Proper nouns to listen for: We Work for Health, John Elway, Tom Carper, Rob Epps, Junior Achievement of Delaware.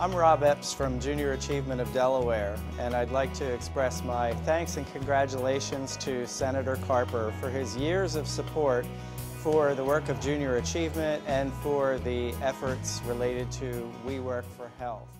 I'm Rob Epps from Junior Achievement of Delaware, and I'd like to express my thanks and congratulations to Senator Carper for his years of support for the work of Junior Achievement and for the efforts related to We Work for Health.